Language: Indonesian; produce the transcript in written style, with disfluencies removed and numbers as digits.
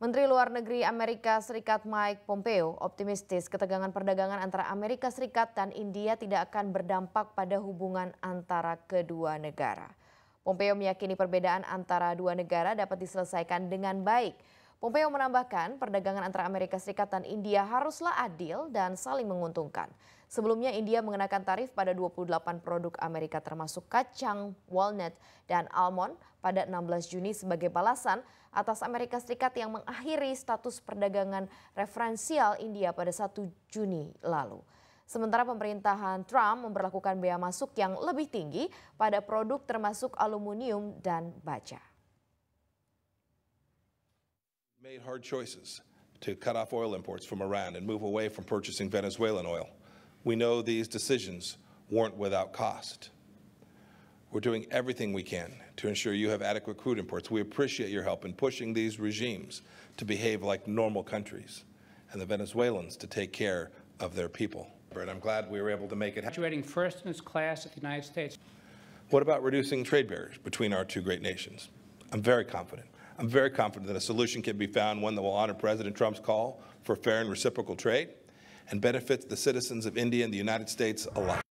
Menteri Luar Negeri Amerika Serikat Mike Pompeo optimistis ketegangan perdagangan antara Amerika Serikat dan India tidak akan berdampak pada hubungan antara kedua negara. Pompeo meyakini perbedaan antara dua negara dapat diselesaikan dengan baik. Pompeo menambahkan perdagangan antara Amerika Serikat dan India haruslah adil dan saling menguntungkan. Sebelumnya India mengenakan tarif pada 28 produk Amerika termasuk kacang, walnut, dan almond pada 16 Juni sebagai balasan atas Amerika Serikat yang mengakhiri status perdagangan referensial India pada 1 Juni lalu. Sementara pemerintahan Trump memberlakukan bea masuk yang lebih tinggi pada produk termasuk aluminium dan baja. Made hard choices to cut off oil imports from Iran and move away from purchasing Venezuelan oil. We know these decisions weren't without cost. We're doing everything we can to ensure you have adequate crude imports. We appreciate your help in pushing these regimes to behave like normal countries and the Venezuelans to take care of their people. And I'm glad we were able to make it happen. Graduating first in its class at the United States. What about reducing trade barriers between our two great nations? I'm very confident that a solution can be found, one that will honor President Trump's call for fair and reciprocal trade and benefits the citizens of India and the United States alike.